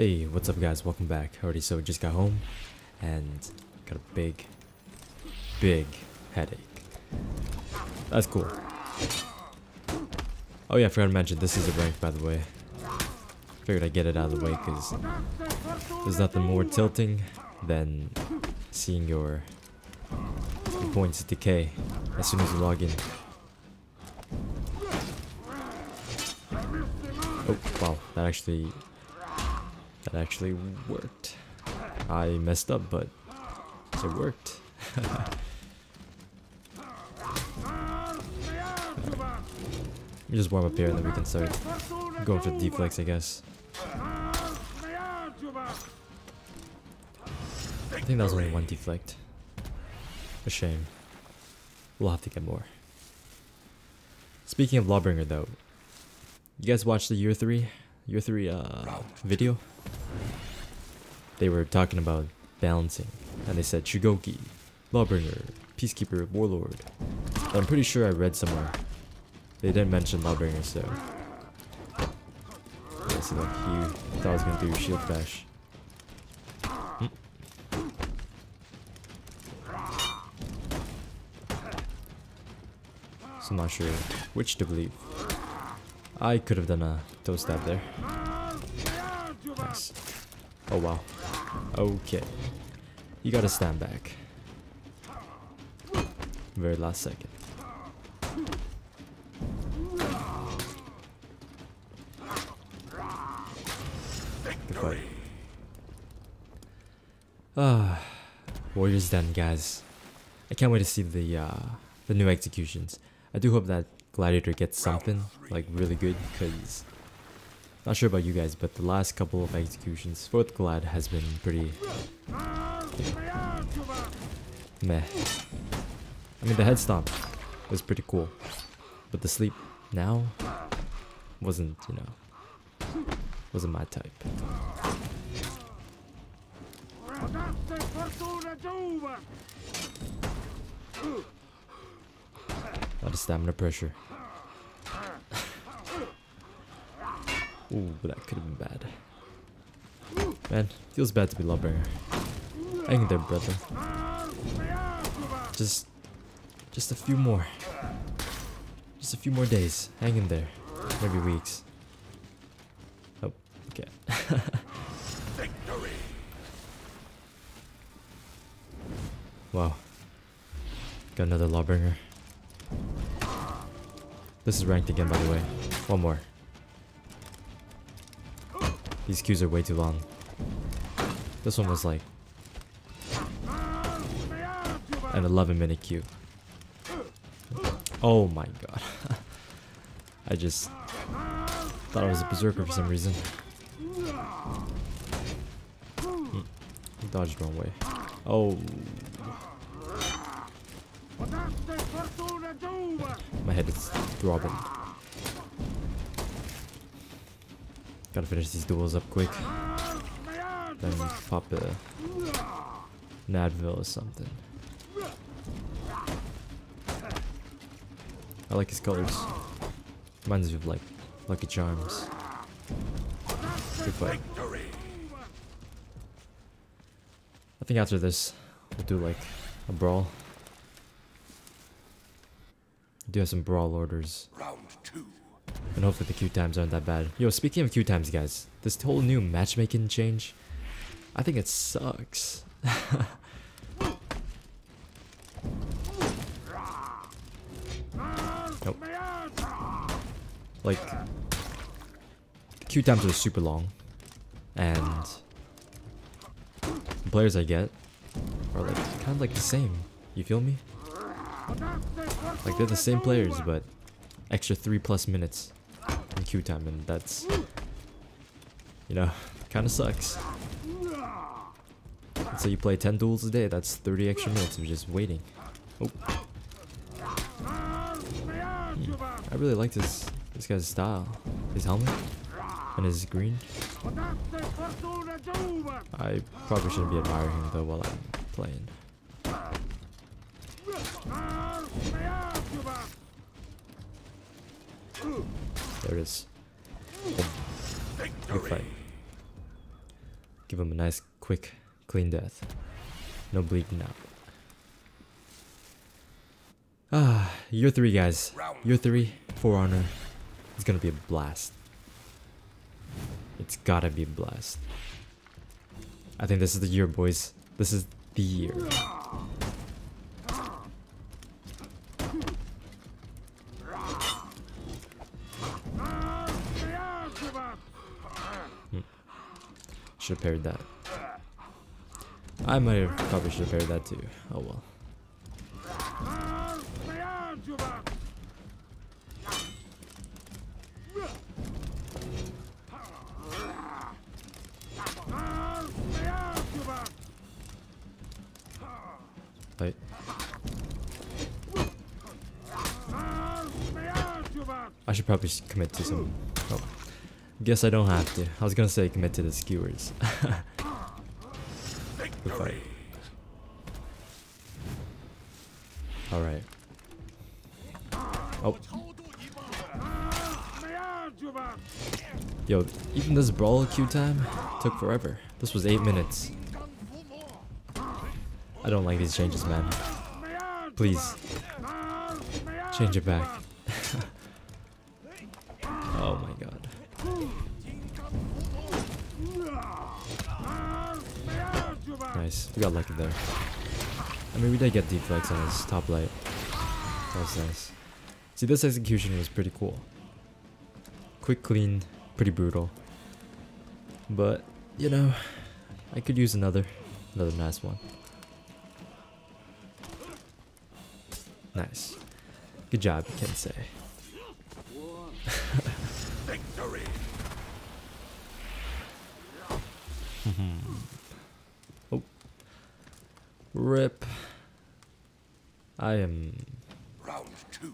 Hey, what's up guys, welcome back. Alrighty, so just got home and got a big headache. That's cool. Oh yeah, I forgot to mention this is a rank, by the way. Figured I'd get it out of the way because there's nothing more tilting than seeing your points decay as soon as you log in. Oh wow, that actually worked. I messed up, but it worked. Let me just warm up here and then we can start going for the deflex, I guess. I think that was only one deflect. A shame. We'll have to get more. Speaking of Lawbringer though, you guys watched the year three video? They were talking about balancing and they said Shugoki, Lawbringer, Peacekeeper, Warlord. But I'm pretty sure I read somewhere they didn't mention Lawbringer, so yeah, so like he thought I was gonna do shield bash. So I'm not sure which to believe. I could have done a toe stab there. Nice. Oh wow. Okay. You gotta stand back. Very last second. Warriors Den, guys. I can't wait to see the new executions. I do hope that Gladiator gets something like really good, because not sure about you guys, but the last couple of executions for the Glad has been pretty meh. I mean, the head stomp was pretty cool, but the sleep now wasn't, you know, wasn't my type. A lot of stamina pressure. Ooh, but that could have been bad. Man, feels bad to be Lawbringer. Hang in there, brother. Just a few more. Just a few more days. Hang in there. Maybe weeks. Oh, okay. Wow. Got another Lawbringer. This is ranked again, by the way. One more. These queues are way too long. This one was like an 11-minute queue. Oh my god. I just thought I was a berserker for some reason. Dodged wrong way. Oh. My head is throbbing. Gotta finish these duels up quick. Then pop an Advil or something. I like his colors. Reminds me of like Lucky Charms. Good fight. I think after this, we'll do like a brawl. Do have some brawl orders. Round 2. And hopefully the queue times aren't that bad. Yo, speaking of queue times, guys, this whole new matchmaking change, I think it sucks. Nope. Like, the queue times are super long, and the players I get are like kind of like the same. You feel me? Like, they're the same players, but extra 3+ minutes in queue time, and that's, you know, kind of sucks. Let's say you play 10 duels a day, that's 30 extra minutes of just waiting. Oh. I really like this guy's style. His helmet and his green. I probably shouldn't be admiring him though while I'm playing. There it is. Good fight. Give him a nice, quick, clean death. No bleeding out. Ah, year three, guys. Year three, For Honor. It's gonna be a blast. It's gotta be a blast. I think this is the year, boys. This is the year. Should have parried that. I might have probably should have parried that too. Oh well. Wait. I should probably commit to some. Oh. Guess I don't have to. I was gonna say commit to the skewers. Good fight. Alright. Oh. Yo, even this brawl queue time took forever. This was 8 minutes. I don't like these changes, man. Please. Change it back. Oh my god. Nice. We got lucky there. I mean, we did get deflex on his top light. That was nice. See, this execution was pretty cool. Quick, clean, pretty brutal. But, you know, I could use another nice one. Nice. Good job, Kensei. Victory. Oh. Rip. I am. Round two.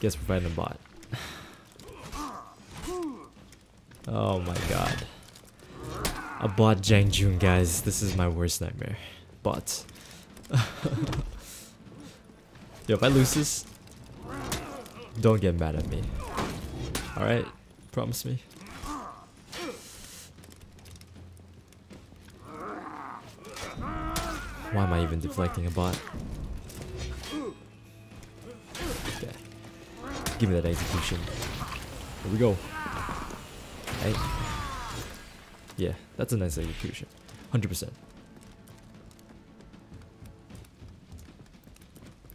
Guess we're fighting a bot. Oh my god. A bot Jiang Jun, guys. This is my worst nightmare. Bots. Yo, if I lose this, don't get mad at me. Alright, promise me. Why am I even deflecting a bot? Okay. Give me that execution. Here we go. Hey. Yeah, that's a nice execution. 100%.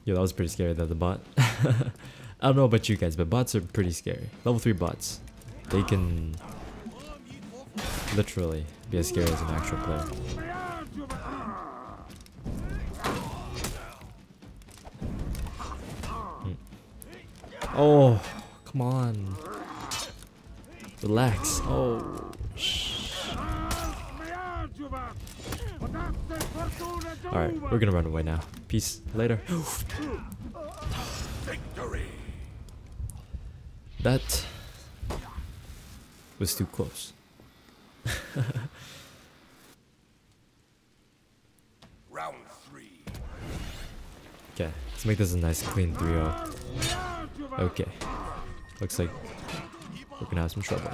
Yo, that was pretty scary though, the bot. I don't know about you guys, but bots are pretty scary. Level 3 bots. They can literally be as scary as an actual player. Oh, come on. Relax. Oh, alright, we're gonna run away now. Peace. Later. Victory. That was too close. Round 3. Okay, let's make this a nice clean 3-0. Okay. Looks like we're gonna have some trouble.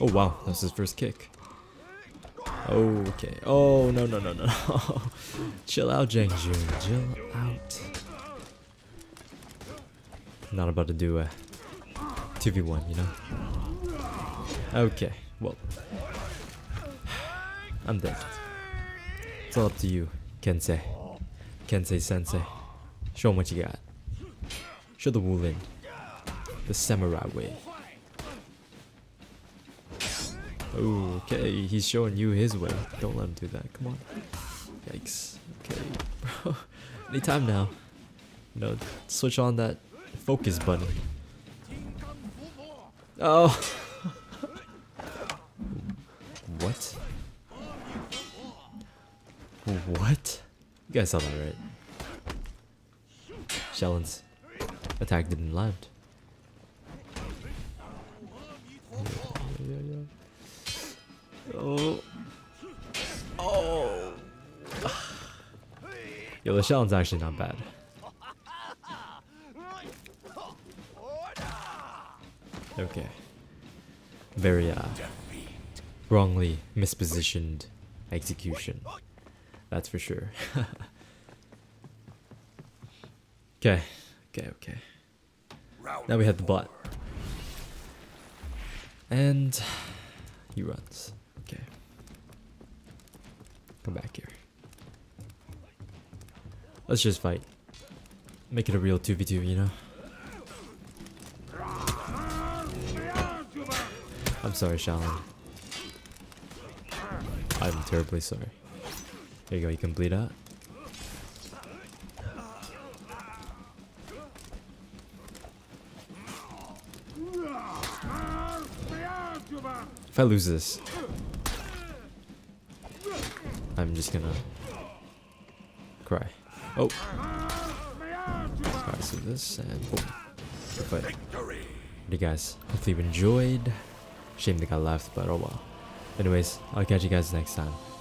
Oh wow, that was his first kick. Okay. Oh, no. Chill out, Jiang Jun. Chill out. Not about to do a 2v1, you know? Okay. Well. I'm dead. It's all up to you, Kensei. Kensei-sensei. Show him what you got. Show the Wu Lin. The samurai way. Okay, he's showing you his way. Don't let him do that. Come on. Yikes. Okay, bro. Anytime now. You know, switch on that focus button. Oh. What? What? You guys saw that, right? Shaolin's attack didn't land. Yeah. Oh. Oh. Yo, the Shaolin's actually not bad. Okay. Very wrongly mispositioned execution. That's for sure. Okay, okay, okay. Now we have the bot. And he runs. Okay. Come back here. Let's just fight. Make it a real 2v2, you know? I'm sorry, Shaolin. I'm terribly sorry. There you go, you can bleed out. If I lose this, I'm just gonna cry. Oh! Alright, so this and boom. But, hey guys, hopefully you enjoyed. Shame they got left, but oh well. Anyways, I'll catch you guys next time.